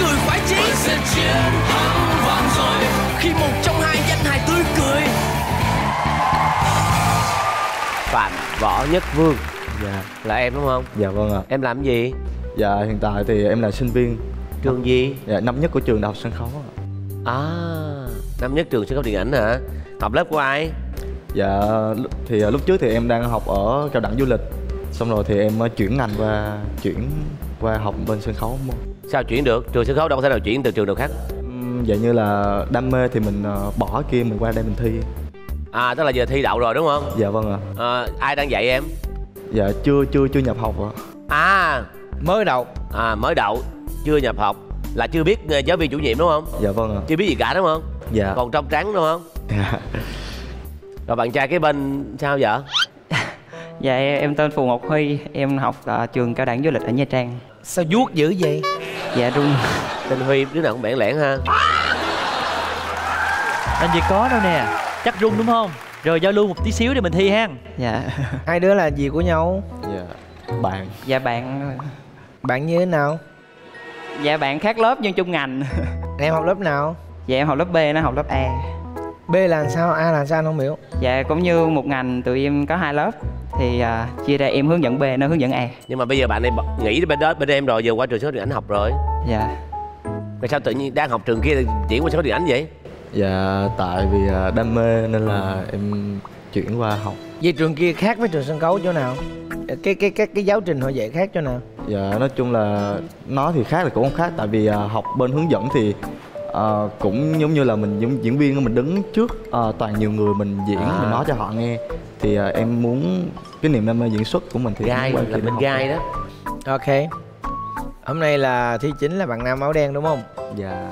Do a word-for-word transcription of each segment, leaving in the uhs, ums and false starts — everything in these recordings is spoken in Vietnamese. cười khoái chí. Sự chiến thắng vang dội khi một trong hai danh hài tươi cười. Phạm Võ Nhất Vương. Dạ. Là em đúng không? Dạ vâng ạ. Em làm gì? Dạ hiện tại thì em là sinh viên. Trường gì? Dạ năm nhất của trường Đại học Sân khấu ạ. À, năm nhất trường Sân khấu Điện ảnh hả? Học lớp của ai? Dạ thì lúc trước thì em đang học ở cao đẳng du lịch. Xong rồi thì em chuyển ngành qua chuyển qua học bên sân khấu. Sao chuyển được? Trường sân khấu đâu có thể nào chuyển từ trường nào khác. Dạ như là đam mê thì mình bỏ kia mình qua đây mình thi. À tức là giờ thi đậu rồi đúng không? Dạ vâng ạ. À, ai đang dạy em? Dạ chưa chưa chưa nhập học ạ. À mới đậu. À mới đậu chưa nhập học là chưa biết giáo viên chủ nhiệm đúng không? Dạ vâng ạ. Chưa biết gì cả đúng không? Dạ. Còn trong trắng đúng không? Dạ. Rồi bạn trai cái bên sao vậy? Dạ em tên Phù Ngọc Huy, em học tại trường cao đẳng du lịch ở Nha Trang. Sao vuốt dữ vậy? Dạ run. Tên Huy đứa nào cũng bẽn lẽn ha. Làm gì có đâu nè, chắc run đúng không? Rồi giao lưu một tí xíu để mình thi ha. Dạ. Hai đứa là gì của nhau? Dạ bạn. Dạ bạn. Bạn như thế nào? Dạ bạn khác lớp nhưng chung ngành. Em học lớp nào? Dạ em học lớp B, nó học lớp A. B là sao? A là sao anh không hiểu? Dạ cũng như một ngành tụi em có hai lớp thì uh, chia ra em hướng dẫn B, nó hướng dẫn A. Nhưng mà bây giờ bạn em nghĩ bên đó bên em rồi giờ qua trường sân khấu điện ảnh học rồi. Dạ. Tại sao tự nhiên đang học trường kia chuyển qua sân khấu điện ảnh vậy? Dạ tại vì đam mê nên là em chuyển qua học. Vậy trường kia khác với trường sân khấu chỗ nào? Cái cái cái cái giáo trình họ dạy khác chỗ nào? Dạ nói chung là nó thì khác là cũng không khác, tại vì uh, học bên hướng dẫn thì À, cũng giống như là mình giống diễn viên mình đứng trước à, toàn nhiều người mình diễn à. Mình nói cho họ nghe thì à, em muốn cái niềm đam mê diễn xuất của mình thì gai là mình gai đó. Ok hôm nay là thi chính là bạn nam áo đen đúng không? Dạ.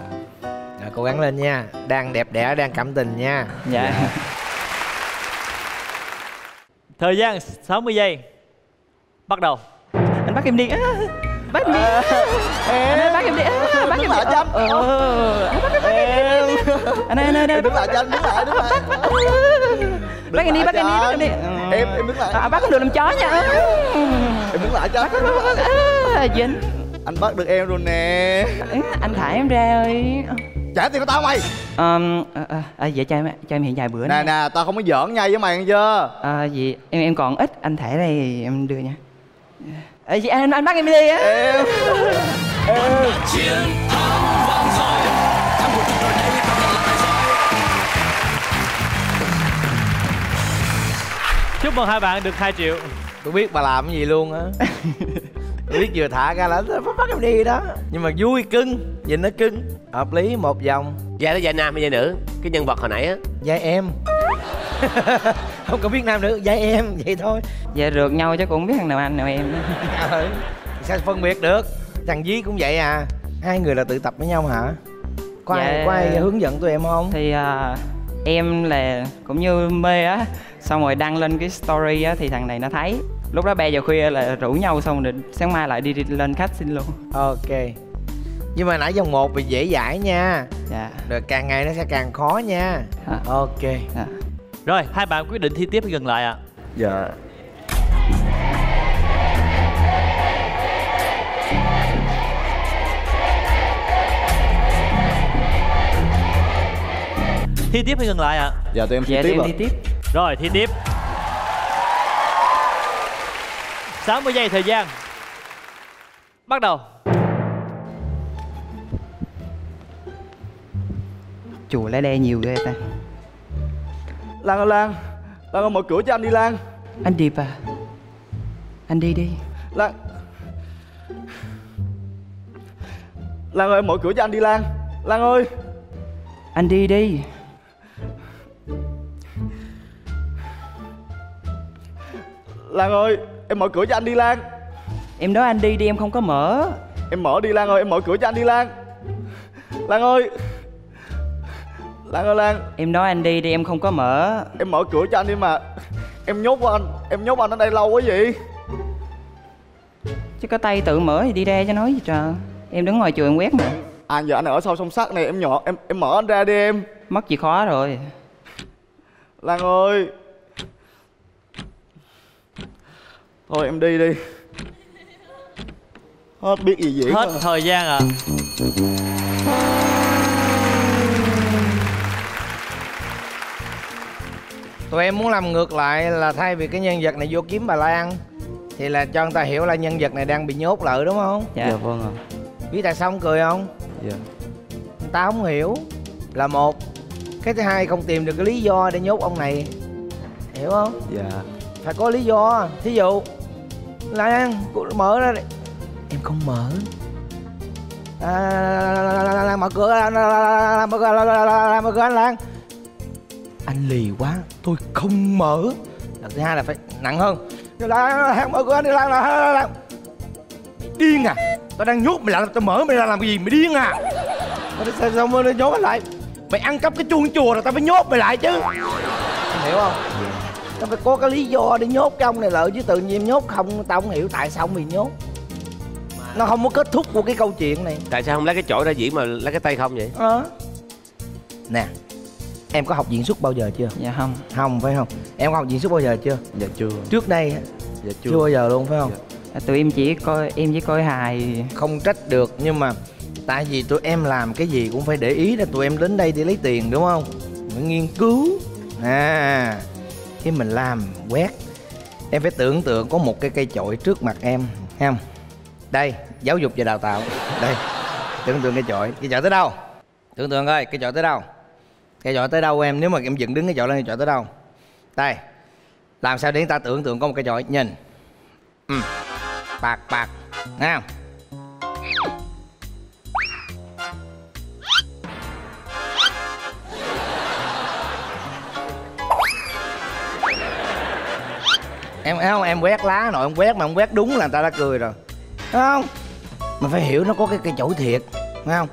Rồi, cố gắng lên nha, đang đẹp đẽ đang cảm tình nha. Dạ. Dạ. Thời gian sáu mươi giây bắt đầu. Anh bắt em đi. Bắt em đi. À, em. Anh ơi, bắt em đi. À, bắt em đi. Ờ, ờ. Anh bắt em, bắt em đi. Anh ơi, anh ơi, anh ơi. Đứng lại cho anh, đứng lại, đứng lại. Bắt em đi, bắt em đi, bắt em đi. Em, em đứng lại. À, bắt không được làm chó nha. Em đứng lại cho anh. À, dính. Anh bắt được em rồi nè. Anh thả em ra ơi. Trả tiền của tao mày. Ờ, à, à, dạ cho em, cho em hiện vài bữa nè. Nè, nè, tao không có giỡn nha với mày chưa? Ờ, gì, em em còn ít, anh thả đây em đưa nha. Ê, chị, anh, anh bắt em đi á. Em Em chiến thắng vang dội. Thắng cuộc rồi đây ta lại lại rồi. Chúc mừng hai bạn được hai triệu. Tôi biết bà làm cái gì luôn á. Tôi biết vừa thả ra là bắt em đi đó. Nhưng mà vui cưng, nhìn nó cưng. Hợp lý một vòng. Dạ nó dạy nam hay dạy nữ? Cái nhân vật hồi nãy á. Dạy em. Không có biết nam nữa, dạy em vậy thôi. Dạ rượt nhau chứ cũng biết thằng nào anh nào em. À, sao phân biệt được? Thằng Dí cũng vậy à? Hai người là tự tập với nhau hả? Có dạ, ai có ai hướng dẫn tụi em không? Thì à, em là cũng như mê á, xong rồi đăng lên cái story á thì thằng này nó thấy. Lúc đó ba giờ khuya là rủ nhau xong rồi sáng mai lại đi lên khách xin luôn. Ok. Nhưng mà nãy vòng một thì dễ dãi nha. Dạ. Rồi càng ngày nó sẽ càng khó nha. À. Ok. À. Rồi, hai bạn quyết định thi tiếp gần lại ạ. À. Dạ. Thi tiếp hay gần lại ạ? À? Dạ, tụi em thi dạ, tiếp ạ. Thi tiếp. Rồi, thi tiếp. sáu mươi giây thời gian. Bắt đầu. Chùa lá đe nhiều ghê ta. Lan ơi Lan, Lan ơi mở cửa cho anh đi Lan. Anh Điệp à, anh đi đi Lan. Lan ơi mở cửa cho anh đi Lan. Lan ơi. Anh đi đi. Lan ơi em mở cửa cho anh đi Lan. Em nói anh đi đi em không có mở. Em mở đi Lan ơi, em mở cửa cho anh đi Lan. Lan ơi. Lan ơi Lan. Em nói anh đi đi em không có mở. Em mở cửa cho anh đi mà. Em nhốt anh, em nhốt anh ở đây lâu quá vậy. Chứ có tay tự mở thì đi ra cho nói gì trời. Em đứng ngoài trường em quét mà. À giờ anh ở sau song sắt này em nhỏ em em mở anh ra đi em. Mất gì khó rồi. Lan ơi. Thôi em đi đi. Hết biết gì vậy. Hết mà. Thời gian ạ. À. Tụi em muốn làm ngược lại là thay vì cái nhân vật này vô kiếm bà Lan thì là cho người ta hiểu là nhân vật này đang bị nhốt lại, đúng không? Dạ, dạ vâng ạ. Biết tại sao không cười không? Dạ. Người ta không hiểu là một. Cái thứ hai, không tìm được cái lý do để nhốt ông này, hiểu không? Dạ. Phải có lý do. Thí dụ Lan, cô mở ra đi. Em không mở. Lan mở cửa, Lan mở cửa, Lan mở cửa anh Lan. Anh lì quá, tôi không mở. Lần thứ hai là phải nặng hơn. Lan mở cửa anh đi, Lan, Lan. Mày điên à? Tao đang nhốt mày lại, tao mở mày ra làm cái gì? Mày điên à? Sao mà nó nhốt anh lại? Mày ăn cắp cái chuông chùa rồi tao phải nhốt mày lại chứ. Em hiểu không? Tao phải có cái lý do để nhốt cái ông này lợi, chứ tự nhiên nhốt không, tao không hiểu tại sao mày nhốt. Nó không có kết thúc của cái câu chuyện này. Tại sao không lấy cái chổi ra diễn mà lấy cái tay không vậy? Ờ à. Nè, em có học diễn xuất bao giờ chưa? Dạ không. Không phải không? Em có học diễn xuất bao giờ chưa? Dạ chưa. Trước đây? Dạ chưa. Chưa bao giờ luôn phải không? Dạ. À, tụi em chỉ coi, em chỉ coi hài. Không trách được, nhưng mà tại vì tụi em làm cái gì cũng phải để ý là tụi em đến đây để lấy tiền, đúng không? Phải nghiên cứu. À, khi mình làm quét, em phải tưởng tượng có một cái cây chổi trước mặt em, thấy không? Đây, giáo dục và đào tạo. Đây, tưởng tượng cây chổi. Cây chổi tới đâu? Tưởng tượng ơi, cây chổi tới đâu? Cây chổi tới đâu em? Nếu mà em dựng đứng cây chổi lên, cây chổi tới đâu? Đây, làm sao để người ta tưởng tượng có một cây chổi. Nhìn. Ừ. Bạc bạc. Nghe không? Em không, em quét lá nội, em quét mà không quét đúng là người ta đã cười rồi. Đúng không? Mình phải hiểu nó có cái cây chổi thiệt, đúng không?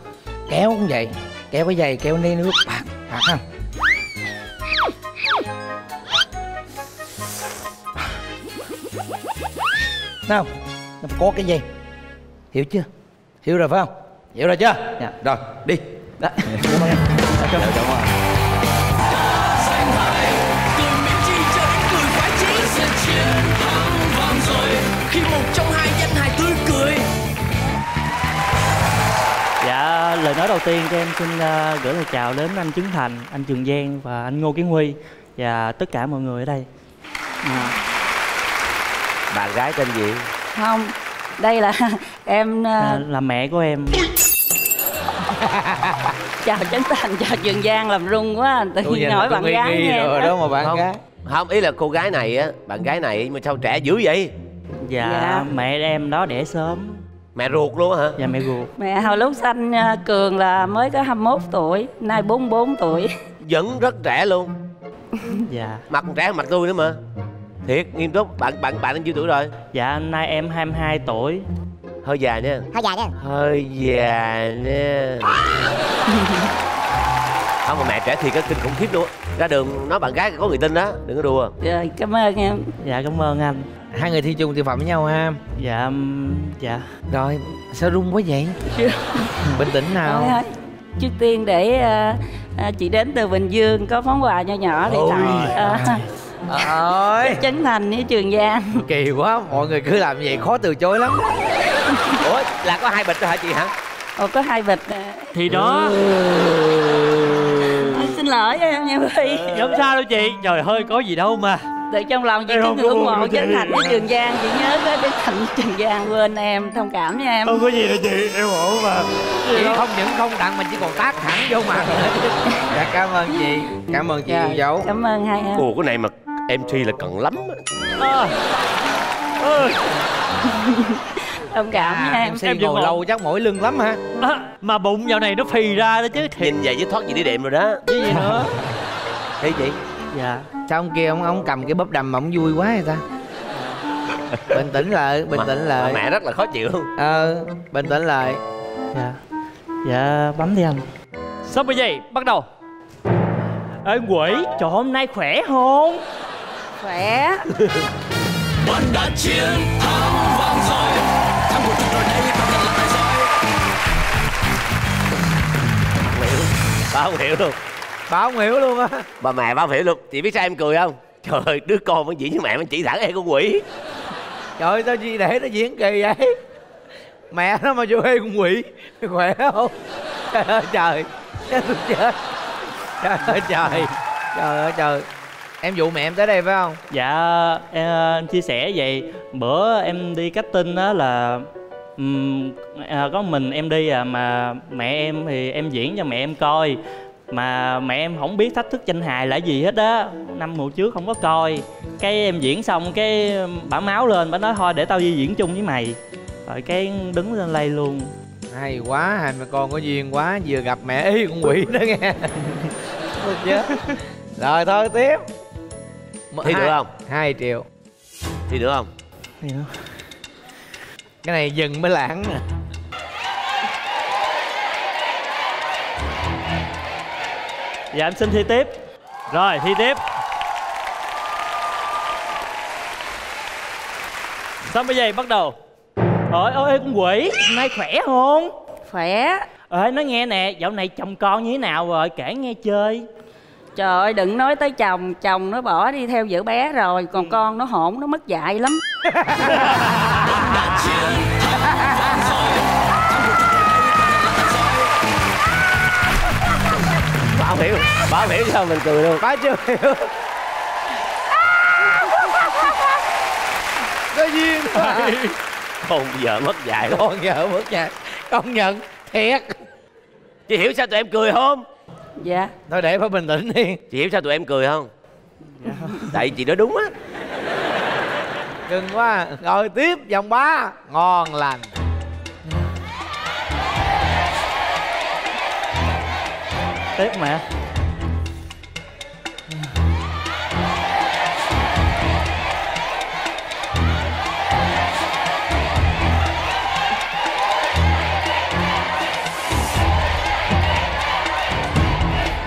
Kéo cũng vậy, kéo cái giày, kéo ni nước, bạc, bạc không? Đúng không? Nó có cái gì? Hiểu chưa? Hiểu rồi phải không? Hiểu rồi chưa? Dạ. Rồi, đi. Đó. Cảm ơn em. Cảm ơn. Cảm ơn. Khi một trong hai danh hài tươi cười. Dạ, lời nói đầu tiên cho em xin uh, gửi lời chào đến anh Trấn Thành, anh Trường Giang và anh Ngô Kiến Huy và tất cả mọi người ở đây. À. Bạn gái tên gì? Không, đây là em uh... à, là mẹ của em. Chào Trấn Thành, chào Trường Giang, làm rung quá, tự nhiên nói bạn gái nghe rồi đó mà bạn không. Gái. Không, ý là cô gái này á, bạn gái này mà sao trẻ dữ vậy? Dạ, dạ, mẹ em đó đẻ sớm. Mẹ ruột luôn hả? Dạ, mẹ ruột. Mẹ hồi lúc sanh Cường là mới có hai mươi mốt tuổi, nay bốn mươi bốn tuổi. Vẫn rất trẻ luôn. Dạ. Mặt còn trẻ hơn mặt tôi nữa mà. Thiệt, nghiêm túc. Bạn bạn bạn bao nhiêu tuổi rồi? Dạ, nay em hai mươi hai tuổi. Hơi già nha. Hơi già nha. Hơi già nha. Không, mà mẹ trẻ thì cái kinh khủng khiếp luôn. Ra đường nói bạn gái có người tin đó, đừng có đùa. Dạ, cảm ơn em. Dạ, cảm ơn anh. Hai người thi chung thi phẩm với nhau ha? Dạ, dạ. Rồi, sao rung quá vậy? Bình tĩnh nào. Trước tiên để uh, chị đến từ Bình Dương có món quà nho nhỏ để tặng. Ôi, Trấn Thành với Trường Giang. Kỳ quá, mọi người cứ làm vậy khó từ chối lắm. Ủa, là có hai bịch thôi hả chị hả? Ồ, có hai bịch. Thì đó. À, xin lỗi em, em Huy. Không sao đâu chị, trời ơi có gì đâu mà. Từ trong lòng chị cái người ủng hộ Trấn Thành với Trường Giang, chị nhớ tới Trấn Thành với Trường Giang, quên em, thông cảm nha em. Không có gì đâu chị, em ủng hộ mà. Chị không những không tặng mà chỉ còn tát thẳng vô mặt. Dạ cảm ơn chị, cảm ơn chị yêu dấu. Cảm ơn hai em. Ủa cái này mà em xê là cần lắm. Thông cảm nha em. em xê ngồi lâu chắc mỏi lưng lắm ha. Mà bụng dạo này nó phì ra đó chứ. Nhìn vậy chứ thoát gì đi đệm rồi đó. Chứ gì nữa. Thấy chị. Dạ. Sao ông kia ông ông cầm cái bóp đầm mà ông vui quá vậy ta? Bình tĩnh lại, bình tĩnh lại. Mẹ rất là khó chịu. Ờ, bình tĩnh lại. Dạ. Dạ, bấm đi anh. Xong bây giờ, bắt đầu. Ê quỷ, trời hôm nay khỏe không? Khỏe. Bọn đã chiến thắng vang rồi. Thắng của chúng tôi đây không cần lại rồi. Liệu, tao không hiểu đâu. Bà không hiểu luôn á. Bà mẹ bà không hiểu luôn. Chị biết sao em cười không? Trời ơi, đứa con vẫn diễn với mẹ, vẫn chỉ thẳng em con quỷ. Trời ơi, sao chị để nó diễn kỳ vậy? Mẹ nó mà vô hê con quỷ. Khỏe không? Trời ơi trời. Chết tôi chết. Trời ơi trời. Trời ơi trời. Em dụ mẹ em tới đây phải không? Dạ em chia sẻ vậy. Bữa em đi casting á là um, à, có mình em đi à, mà mẹ em thì em diễn cho mẹ em coi. Mà mẹ em không biết thách thức danh hài là gì hết á. Năm mùa trước không có coi. Cái em diễn xong cái bả máu lên. Bả nói thôi để tao đi diễn chung với mày. Rồi cái đứng lên lay luôn. Hay quá, hai mẹ con có duyên quá. Vừa gặp mẹ ý con quỷ đó nghe. Rồi thôi tiếp. Thi được không? hai triệu. Thi được không? Thi được. Cái này dừng mới lãng nè. Dạ em xin thi tiếp. Rồi thi tiếp. Xong bây giờ bắt đầu. Ôi ơi con quỷ, hôm nay khỏe không? Khỏe. Ê nói nghe nè, dạo này chồng con như thế nào rồi, kể nghe chơi. Trời ơi đừng nói tới chồng, chồng nó bỏ đi theo vợ bé rồi. Còn ừ. con nó hổn, nó mất dạy lắm. Bà hiểu, bà hiểu sao mình cười luôn. Bà chưa hiểu. Có duyên mà. Con vợ mất dạy. Con vợ mất dạy. Công nhận, thiệt. Chị hiểu sao tụi em cười không? Dạ. Thôi để phải bình tĩnh đi. Chị hiểu sao tụi em cười không? Dạ. Tại chị nói đúng á. Đừng quá. Rồi tiếp vòng ba. Ngon lành. Tiếp mẹ.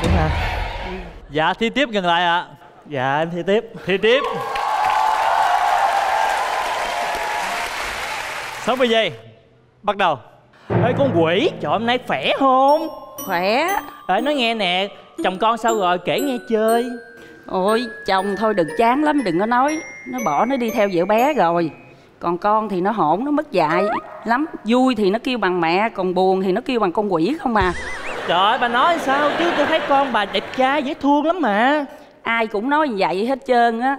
Đúng hả? Dạ thi tiếp gần lại ạ. À. Dạ em thi tiếp. Thi tiếp. sáu mươi giây. Bắt đầu. Ê con quỷ, trời hôm nay khỏe không? Khỏe. Ê nói nghe nè, chồng con sao rồi, kể nghe chơi. Ôi chồng thôi đừng chán lắm, đừng có nói. Nó bỏ nó đi theo vợ bé rồi. Còn con thì nó hổn, nó mất dạy lắm. Vui thì nó kêu bằng mẹ, còn buồn thì nó kêu bằng con quỷ không à. Trời ơi bà nói sao chứ tôi thấy con bà đẹp trai dễ thương lắm mà. Ai cũng nói như vậy hết trơn á.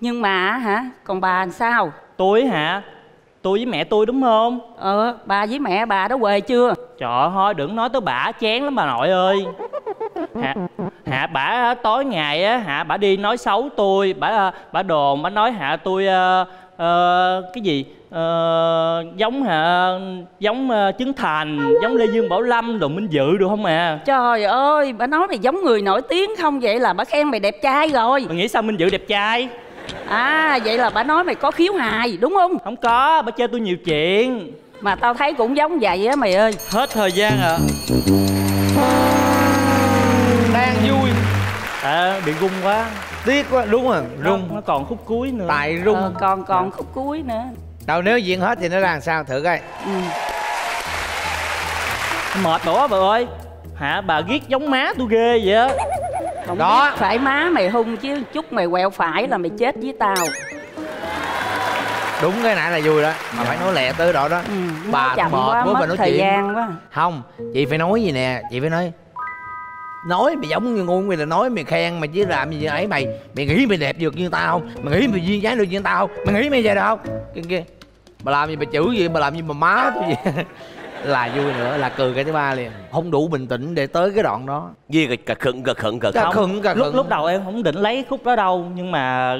Nhưng mà hả, còn bà làm sao? Tôi hả? Tôi với mẹ tôi đúng không? Ờ, bà với mẹ bà đã quê chưa? Trời ơi, đừng nói tới bả chán lắm bà nội ơi. Hả, hả bả tối ngày á, hả bả đi nói xấu tôi, bả bả đồn, bả nói hả tôi uh, uh, cái gì uh, giống hả giống uh, Trấn Thành, giống Lê Dương Bảo Lâm, rồi Minh Dự được không à? Trời ơi, bả nói mày giống người nổi tiếng không vậy là bả khen mày đẹp trai rồi. Mày nghĩ sao Minh Dự đẹp trai? À vậy là bà nói mày có khiếu hài đúng không? Không có, bà chơi tôi nhiều chuyện. Mà tao thấy cũng giống vậy á mày ơi. Hết thời gian ạ. Đang vui. À bị rung quá. Tiếc quá, đúng rồi. Rung nó còn khúc cuối nữa. Tại rung ờ, còn còn khúc cuối nữa. Đâu nếu diễn hết thì nó làm sao thử coi. Ừ. Mệt đổ bà ơi. Hả bà ghét giống má tôi ghê vậy á. Không đó biết, phải má mày hung chứ chút mày quẹo phải là mày chết với tao. Đúng cái nãy là vui đó mà. Dạ. Phải nói lẹ tới đó đó. Ừ, bà chậm mệt quá, quá mất bà nói thời chuyện. Gian quá. Không chị phải nói gì nè, chị phải nói nói mày giống như ngu, mày là nói mày khen mày chứ làm gì ấy. Mày mày nghĩ mày đẹp được như tao không? Mày nghĩ mày duyên dáng được như tao không? Mày nghĩ mày vậy được không? Cái kia bà làm gì bà chữ gì, bà làm gì bà má tôi vậy. Là vui nữa là cười cái thứ ba liền. Không đủ bình tĩnh để tới cái đoạn đó. Gì cà khựng cà khựng cà khựng cà khựng. Lúc lúc đầu em không định lấy khúc đó đâu. Nhưng mà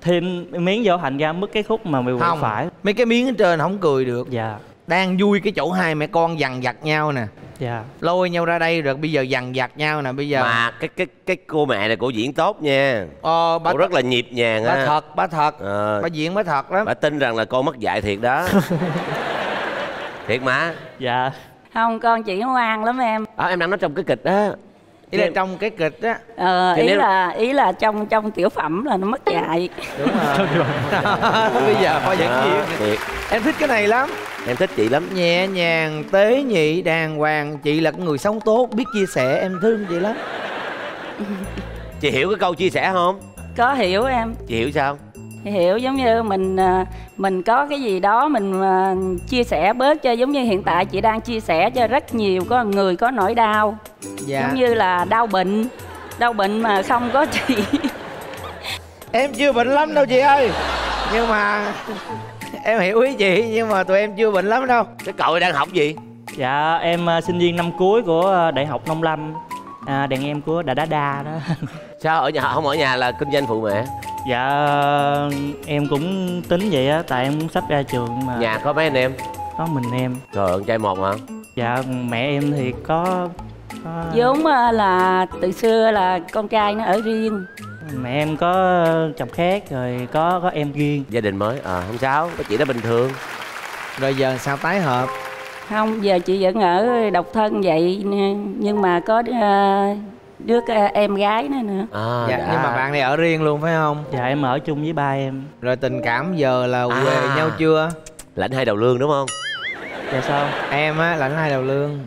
thêm miếng vô hành ra mất cái khúc mà mày không phải. Mấy cái miếng ở trên không cười được. Dạ. Đang vui cái chỗ hai mẹ con dằn vặt nhau nè. Dạ. Lôi nhau ra đây rồi bây giờ dằn vặt nhau nè bây giờ. Mà cái cái cái cô mẹ này cô diễn tốt nha. Ờ bà rất là nhịp nhàng á. Bà thật, bà thật. Bà diễn bà thật lắm. Bà tin rằng là con mất dạy thiệt đó. Thiệt mà. Dạ. Không con chị nó ngoan lắm em. Ờ à, em đang nói trong cái kịch á. Ý là em... trong cái kịch á. Ờ ý nếu... là ý là trong trong tiểu phẩm là nó mất dạy. Đúng rồi. Bây giờ coi vậy gì. Em thích cái này lắm. Em thích chị lắm. Nhẹ nhàng, tế nhị, đàng hoàng. Chị là người sống tốt, biết chia sẻ. Em thương chị lắm. Chị hiểu cái câu chia sẻ không? Có hiểu em. Chị hiểu sao? hiểu giống như mình mình có cái gì đó mình chia sẻ bớt cho, giống như hiện tại chị đang chia sẻ cho rất nhiều có người có nỗi đau, dạ. Giống như là đau bệnh, đau bệnh mà không có chị. Em chưa bệnh lắm đâu chị ơi, nhưng mà em hiểu ý chị, nhưng mà tụi em chưa bệnh lắm đâu. Cái cậu đang học gì? Dạ em sinh viên năm cuối của Đại học Nông Lâm, à, đàn em của Đà Đá Đa đó. Sao ở nhà không ở nhà là kinh doanh phụ mẹ? Dạ em cũng tính vậy á, tại em cũng sắp ra trường mà. Nhà có mấy anh em? Có mình em. Trời, con trai một hả? Dạ mẹ em thì có, có... vốn là từ xưa là con trai nó ở riêng. Mẹ em có chồng khác rồi có có em riêng. Gia đình mới, à không sao, có chị đó bình thường. Rồi giờ sao tái hợp? Không, giờ chị vẫn ở độc thân vậy, nhưng mà có đứa em gái nữa nữa. À, dạ, dạ. Nhưng mà bạn này ở riêng luôn phải không? Dạ em ở chung với ba em. Rồi tình cảm giờ là quê à. nhau chưa? Lãnh hai đầu lương đúng không? Dạ sao? Em á lãnh hai đầu lương.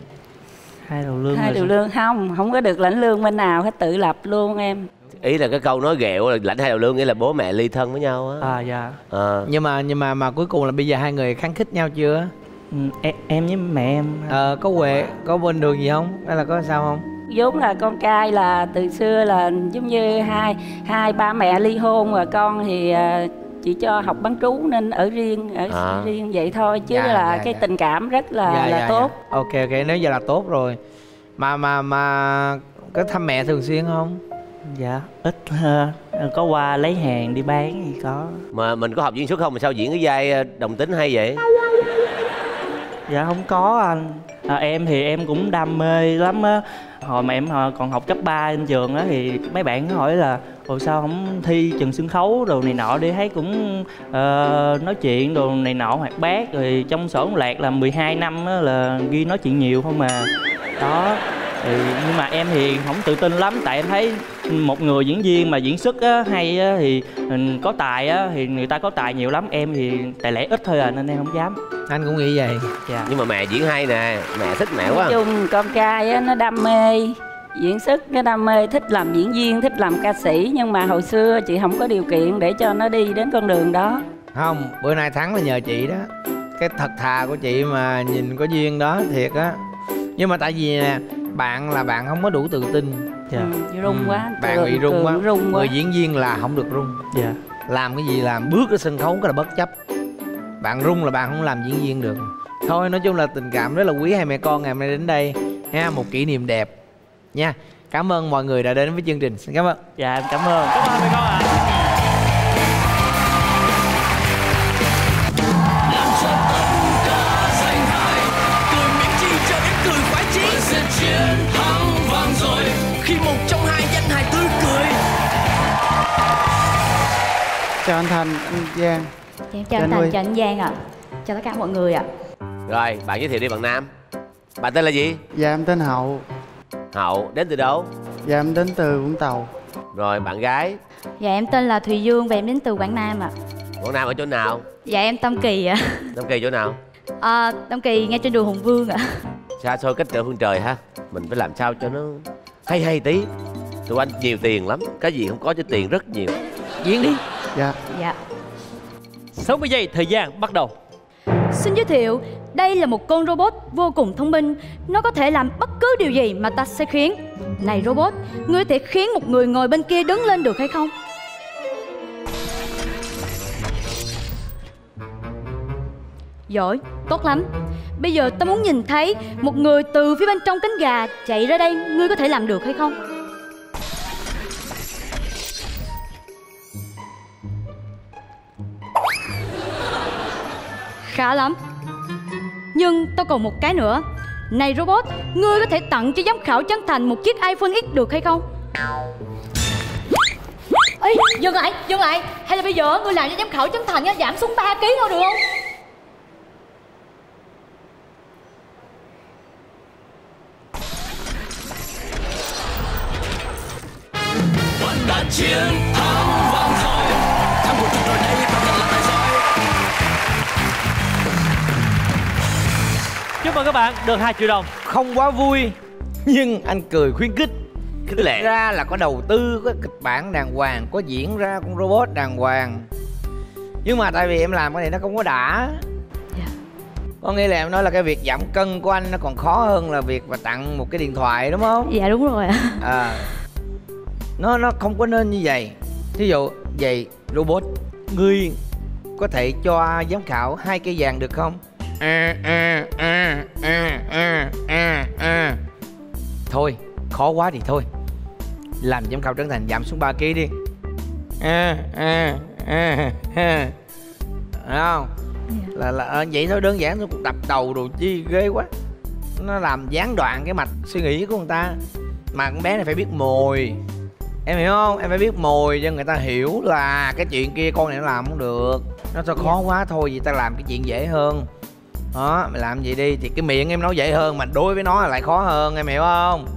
Hai đầu lương. Hai đầu lương không, không có được lãnh lương bên nào hết, tự lập luôn em. Ý là cái câu nói ghẹo là lãnh hai đầu lương nghĩa là bố mẹ ly thân với nhau á. À dạ. À. Nhưng mà nhưng mà mà cuối cùng là bây giờ hai người kháng khích nhau chưa? Ừ, em, em với mẹ em. Ờ có quệ, có bên đường gì không? Hay là có sao không? Vốn là con trai là từ xưa là giống như hai hai ba mẹ ly hôn, và con thì chỉ cho học bán trú nên ở riêng, ở à. riêng vậy thôi chứ dạ, là dạ, cái dạ. tình cảm rất là dạ, là dạ, tốt. Dạ. Ok ok, nếu giờ là tốt rồi. Mà mà mà có thăm mẹ thường xuyên không? Dạ ít ha, có qua lấy hàng đi bán gì có. Mà mình có học diễn xuất không mà sao diễn cái vai đồng tính hay vậy? Dạ không có anh. À, em thì em cũng đam mê lắm á. Hồi mà em còn học cấp ba trên trường á thì mấy bạn hỏi là ồ sao không thi trường sân khấu đồ này nọ đi, thấy cũng uh, nói chuyện đồ này nọ hoạt bát, rồi trong sổ lạc là mười hai năm á là ghi nói chuyện nhiều không mà đó. Ừ, nhưng mà em thì không tự tin lắm, tại em thấy một người diễn viên mà diễn xuất á, hay á, thì có tài á, thì người ta có tài nhiều lắm, em thì tài lẻ ít thôi à nên em không dám. Anh cũng nghĩ vậy. Dạ. Nhưng mà mẹ diễn hay nè, mẹ thích mẹ quá. Nói chung con trai á, nó đam mê diễn xuất, nó đam mê thích làm diễn viên, thích làm ca sĩ, nhưng mà hồi xưa chị không có điều kiện để cho nó đi đến con đường đó. Không, bữa nay thắng là nhờ chị đó, cái thật thà của chị mà nhìn có duyên đó thiệt á. Nhưng mà tại vì nè, bạn là bạn không có đủ tự tin. Dạ. Ừ, rung quá. Bạn tự, bị rung, tự, quá. rung quá. Người diễn viên là không được rung. Dạ. Làm cái gì làm, bước ra sân khấu cái là bất chấp. Bạn rung là bạn không làm diễn viên được. Thôi nói chung là tình cảm rất là quý hai mẹ con ngày hôm nay đến đây ha, một kỷ niệm đẹp nha. Cảm ơn mọi người đã đến với chương trình. Xin cảm ơn. Dạ em cảm ơn. Cảm ơn mẹ con ạ. Chào anh Thành, anh Giang. Chào, chào anh Thành, chào anh Giang ạ. Chào tất cả mọi người ạ. Rồi, bạn giới thiệu đi bạn nam. Bạn tên là gì? Dạ, em tên Hậu. Hậu, đến từ đâu? Dạ, em đến từ Vũng Tàu. Rồi, bạn gái? Dạ, em tên là Thùy Dương và em đến từ Quảng Nam ạ. Quảng Nam ở chỗ nào? Dạ, em Tam Kỳ ạ. Tam Kỳ chỗ nào? À, Tam Kỳ ngay trên đường Hùng Vương ạ. Xa xôi cách trở phương trời ha. Mình phải làm sao cho nó hay hay tí. Tụi anh nhiều tiền lắm, cái gì không có chứ tiền rất nhiều. Diễn đi. Dạ. Dạ. sáu mươi giây thời gian bắt đầu. Xin giới thiệu, đây là một con robot vô cùng thông minh. Nó có thể làm bất cứ điều gì mà ta sẽ khiến. Này robot, ngươi có thể khiến một người ngồi bên kia đứng lên được hay không? Giỏi, tốt lắm. Bây giờ ta muốn nhìn thấy một người từ phía bên trong cánh gà chạy ra đây, ngươi có thể làm được hay không? Khá lắm. Nhưng tôi còn một cái nữa. Này robot, ngươi có thể tặng cho giám khảo Trấn Thành một chiếc iPhone X được hay không? Ê, dừng lại, dừng lại. Hay là bây giờ ngươi làm cho giám khảo Trấn Thành giảm xuống ba ký thôi được không? Vẫn đã chiến thắng vang rồi. Thắng của chúng tôi đây bằng là tài giỏi. Chúc mừng các bạn được hai triệu đồng. Không quá vui nhưng anh cười khuyến khích. Thực ra là có đầu tư, có kịch bản đàng hoàng, có diễn ra con robot đàng hoàng. Nhưng mà tại vì em làm cái này nó không có đã. Dạ. Có nghĩa là em nói là cái việc giảm cân của anh nó còn khó hơn là việc mà tặng một cái điện thoại, đúng không? Dạ đúng rồi ạ. À, nó nó không có nên như vậy. Thí dụ vậy robot, ngươi có thể cho giám khảo hai cây vàng được không? À, à, à, à, à, à, à. Thôi, khó quá thì thôi, làm giám khảo Trấn Thành giảm xuống ba ký đi. À, à, à, à. Đúng không? Yeah. Là, là vậy thôi, đơn giản thôi, đập đầu đồ chi ghê quá. Nó làm gián đoạn cái mạch suy nghĩ của người ta. Mà con bé này phải biết mồi, em hiểu không? Em phải biết mồi cho người ta hiểu là cái chuyện kia con này nó làm không được, nó sao khó quá, thôi vậy ta làm cái chuyện dễ hơn. Đó, mày làm vậy đi. Thì cái miệng em nói dễ hơn mà đối với nó là lại khó hơn, em hiểu không?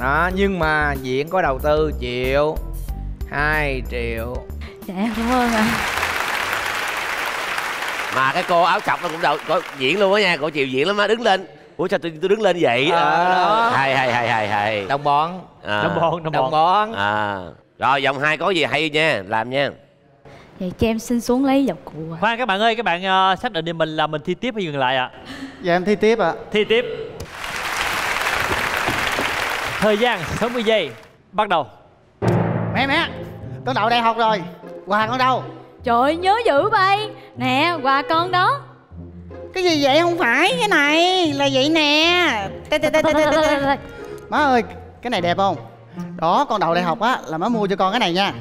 Đó, nhưng mà diện có đầu tư chịu hai triệu. Dạ em cảm ơn ạ. Mà cái cô áo sọc nó cũng đầu có diễn luôn á nha, cô chịu diễn lắm á, đứng lên. Ủa sao tôi, tôi đứng lên vậy? À, hay hay hay hay hay. Đồng bọn. À, đồng bọn, đồng, đồng bọn. À. Rồi vòng hai có gì hay nha, làm nha. Vậy cho em xin xuống lấy dọc cụ. Khoan các bạn ơi, các bạn uh, xác định thì mình là mình thi tiếp hay dừng lại ạ? À? Dạ em thi tiếp ạ. À. Thi tiếp. Thời gian sáu mươi giây. Bắt đầu. Mẹ mẹ, con đậu đại học rồi. Quà con đâu? Trời ơi, nhớ giữ bay. Nè, quà con đó. Cái gì vậy? Không phải, cái này là vậy nè. Má ơi, cái này đẹp không? Đó, con đậu đại học á, là má mua cho con cái này nha.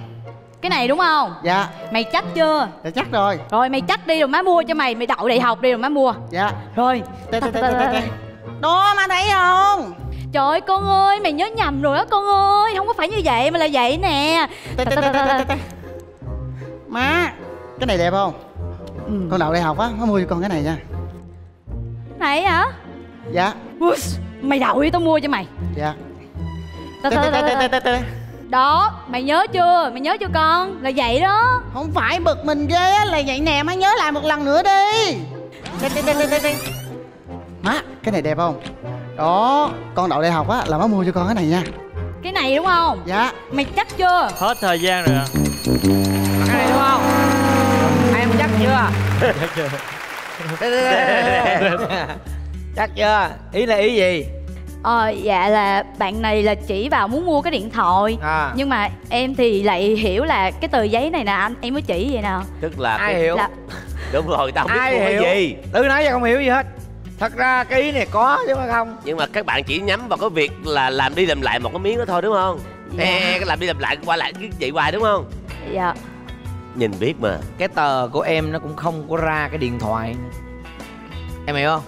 Cái này đúng không? Dạ. Mày chắc chưa? Dạ chắc rồi. Rồi mày chắc đi rồi má mua cho mày. Mày đậu đại học đi rồi má mua. Dạ. Rồi. Đó má thấy không? Trời ơi con ơi, mày nhớ nhầm rồi đó con ơi. Không có phải như vậy mà là vậy nè. Má, cái này đẹp không? Con đậu đại học á, má mua cho con cái này nha. Cái này hả? Dạ. Mày đậu đi tao mua cho mày. Dạ. Đó, mày nhớ chưa? Mày nhớ chưa con? Là vậy đó. Không phải, bực mình ghê á, là vậy nè, má nhớ lại một lần nữa đi. Má, cái này đẹp không? Đó, con đậu đại học á, là má mua cho con cái này nha. Cái này đúng không? Dạ. Mày chắc chưa? Hết thời gian rồi ạ. Cái này đúng không? Em chắc chưa? Chắc chưa? Ý là ý gì? Ờ, dạ là bạn này là chỉ vào muốn mua cái điện thoại à. Nhưng mà em thì lại hiểu là cái tờ giấy này nè anh, em mới chỉ vậy nè. Tức là ai cái... hiểu là... Đúng rồi, tao không biết mua hiểu. Cái gì Tư nói ra không hiểu gì hết. Thật ra cái ý này có chứ mà không. Nhưng mà các bạn chỉ nhắm vào cái việc là làm đi làm lại một cái miếng đó thôi đúng không? Dạ. Ê, làm đi làm lại qua lại cái vậy hoài đúng không? Dạ. Nhìn biết mà. Cái tờ của em nó cũng không có ra cái điện thoại. Em hiểu không?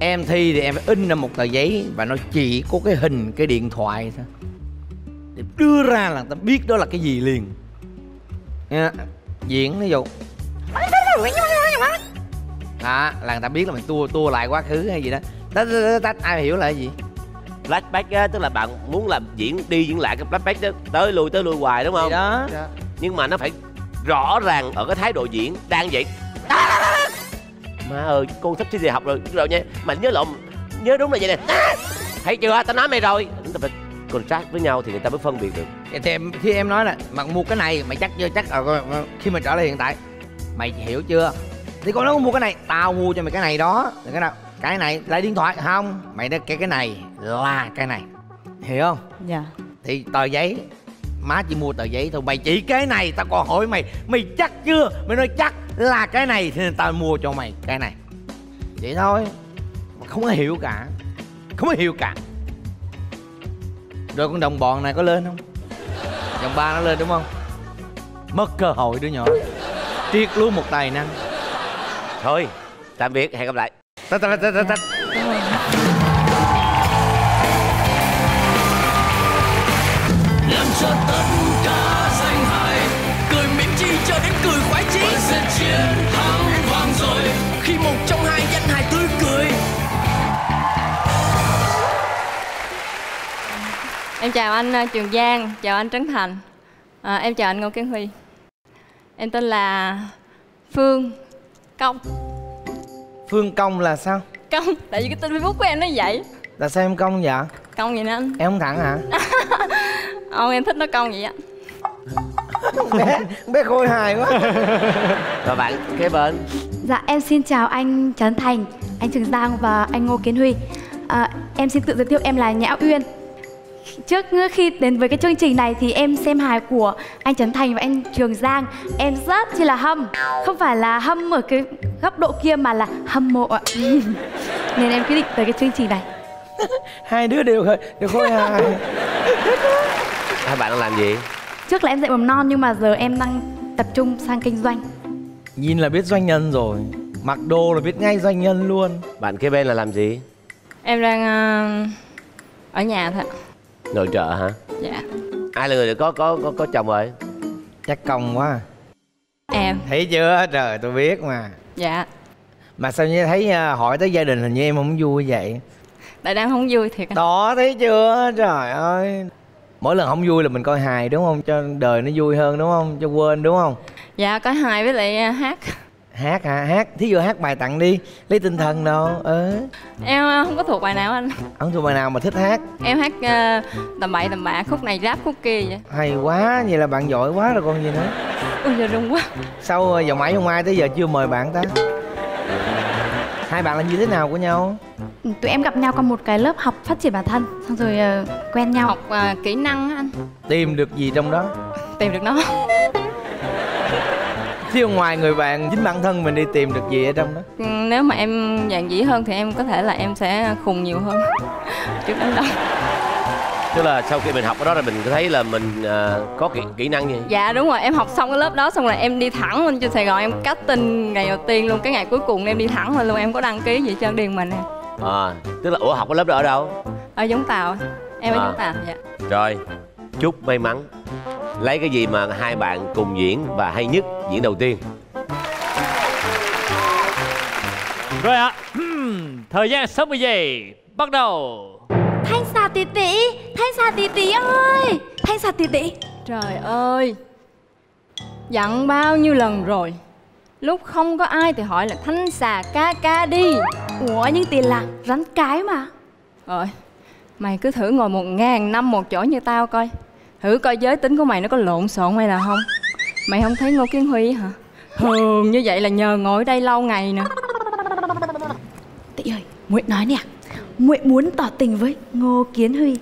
Em thi thì em phải in ra một tờ giấy và nó chỉ có cái hình cái điện thoại thôi để đưa ra là ta biết đó là cái gì liền. Nha, diễn ví dụ đó là người ta biết là mình tua tua lại quá khứ hay gì đó. Tách ai hiểu là cái gì? Flashback á, tức là bạn muốn làm diễn đi diễn lại cái flashback đó, tới lui tới lui hoài đúng không? Đó. Nhưng mà nó phải rõ ràng ở cái thái độ diễn đang vậy. Má ơi, con sắp thi đại học rồi rồi nha. Mà nhớ lộn, nhớ đúng là vậy nè. À, thấy chưa, tao nói mày rồi. Chúng ta phải contract với nhau thì người ta mới phân biệt được. Vậy thì em, khi em nói là mặc mua cái này, mày chắc chưa? Chắc rồi. Khi mà trở lại hiện tại, mày hiểu chưa? Thì con nói con mua cái này, tao mua cho mày cái này đó. Rồi cái nào? Cái này là điện thoại không? Mày nói cái cái này là cái này. Hiểu không? Dạ. Thì tờ giấy, má chỉ mua tờ giấy thôi. Mày chỉ cái này, tao còn hỏi mày, mày chắc chưa? Mày nói chắc là cái này thì tao mua cho mày cái này. Vậy thôi. Không có hiểu cả. Không có hiểu cả. Rồi con đồng bọn này có lên không? Vòng ba nó lên đúng không? Mất cơ hội đứa nhỏ. Triệt luôn một tài năng. Thôi, tạm biệt, hẹn gặp lại. Tách tách tách tách. Làm cho tất cả danh hài, cười mỉm chi cho đến cười khoái chí. Sẽ chiến thắng vang rồi khi một trong hai danh hài tươi cười. Em chào anh Trường Giang, chào anh Trấn Thành, à, em chào anh Ngô Kiến Huy. Em tên là Phương Công. Phương Công là sao? Công, tại vì cái tên Facebook của em nó vậy. Là sao em Công vậy? Công vậy nè anh. Em không thẳng hả? Ông em thích nó Công vậy á. bé, bé khôi hài quá. Rồi bạn kế bên. Dạ em xin chào anh Trấn Thành, anh Trường Giang và anh Ngô Kiến Huy. à, Em xin tự giới thiệu, em là Nhã Uyên. Trước khi đến với cái chương trình này thì em xem hài của anh Trấn Thành và anh Trường Giang. Em rất chỉ là hâm, không phải là hâm ở cái góc độ kia mà là hâm mộ ạ. Nên em quyết định tới cái chương trình này. Hai đứa đều đều khôi hài. Hai bạn đang làm gì? Trước là em dạy mầm non nhưng mà giờ em đang tập trung sang kinh doanh. Nhìn là biết doanh nhân rồi, mặc đồ là biết ngay doanh nhân luôn. Bạn kế bên là làm gì? Em đang uh, ở nhà thôi. Nội trợ hả? Dạ. Ai là người có có có, có chồng rồi? Chắc công quá. Em. Thấy chưa? Trời, tôi biết mà. Dạ. Mà sao như thấy hỏi tới gia đình hình như em không vui vậy? Tại đang không vui thiệt. Đó, thấy chưa? Trời ơi. Mỗi lần không vui là mình coi hài đúng không? Cho đời nó vui hơn đúng không? Cho quên đúng không? Dạ, coi hài với lại hát. Hát hả? Hát. Thí dụ hát bài tặng đi, lấy tinh thần đâu. Ờ. Em không có thuộc bài nào anh. Không thuộc bài nào mà thích hát? Em hát uh, tầm bậy tầm bạ, khúc này ráp khúc kia vậy. Hay quá, vậy là bạn giỏi quá rồi còn gì nữa. Ôi giờ rung quá. Sau vòng ấy hôm mai tới giờ chưa mời bạn ta. Hai bạn là như thế nào của nhau? Tụi em gặp nhau qua một cái lớp học phát triển bản thân, xong rồi uh, quen nhau. Học uh, kỹ năng anh. Tìm được gì trong đó? Tìm được nó. Chứ ngoài người bạn, chính bản thân mình đi tìm được gì ở trong đó? Nếu mà em dạn dĩ hơn thì em có thể là em sẽ khùng nhiều hơn. Trước đó đâu. Tức là sau khi mình học ở đó là mình thấy là mình uh, có kỹ, kỹ năng gì? Dạ đúng rồi, em học xong cái lớp đó xong rồi em đi thẳng lên trên Sài Gòn. Em casting ngày đầu tiên luôn, cái ngày cuối cùng em đi thẳng lên luôn. Em có đăng ký gì trên điền mình. À, tức là ủa học cái lớp đó ở đâu? Ở Vũng Tàu. Em à. Ở Vũng Tàu, dạ. Rồi, chúc may mắn. Lấy cái gì mà hai bạn cùng diễn và hay nhất diễn đầu tiên. Rồi ạ, à. Thời gian sáu mươi giây, bắt đầu. Thanh xà tỉ tỉ, thanh xà tỉ tỉ ơi, thanh xà tỉ tỉ. Trời ơi, dặn bao nhiêu lần rồi, lúc không có ai thì hỏi là thanh xà ca ca đi. Ủa nhưng tiền là rắn cái mà. Rồi, mày cứ thử ngồi một ngàn năm một chỗ như tao coi. Thử coi giới tính của mày nó có lộn xộn hay là không. Mày không thấy Ngô Kiến Huy hả? Thường như vậy là nhờ ngồi ở đây lâu ngày nè. Tị ơi, muội nói nè, muội muốn tỏ tình với Ngô Kiến Huy.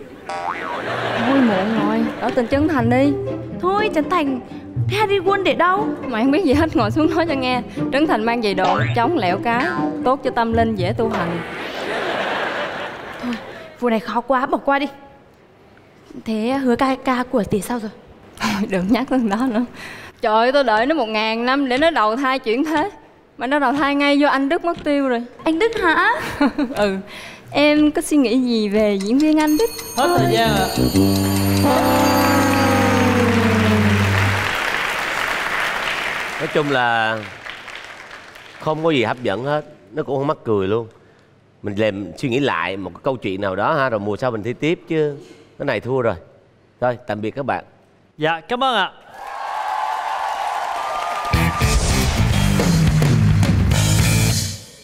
Thôi muộn rồi, tỏ tình Trấn Thành đi. Thôi Trấn Thành, thế Harry Won để đâu? Mày không biết gì hết, ngồi xuống nói cho nghe. Trấn Thành mang về đồ chống lẹo cái, tốt cho tâm linh, dễ tu hành. Thôi, vụ này khó quá, bỏ qua đi. Thế hứa ca ca của tỷ sao rồi? Đừng nhắc tới đó nữa. Trời ơi, tôi đợi nó một ngàn năm để nó đầu thai chuyển thế. Mà nó đầu thai ngay vô anh Đức mất tiêu rồi. Anh Đức hả? Ừ. Em có suy nghĩ gì về diễn viên anh Đức? Hết ơi. Thời gian ạ. Nói chung là không có gì hấp dẫn hết. Nó cũng không mắc cười luôn. Mình làm suy nghĩ lại một cái câu chuyện nào đó ha, rồi mùa sau mình thi tiếp chứ. Cái này thua rồi. Thôi, tạm biệt các bạn. Dạ, cảm ơn ạ.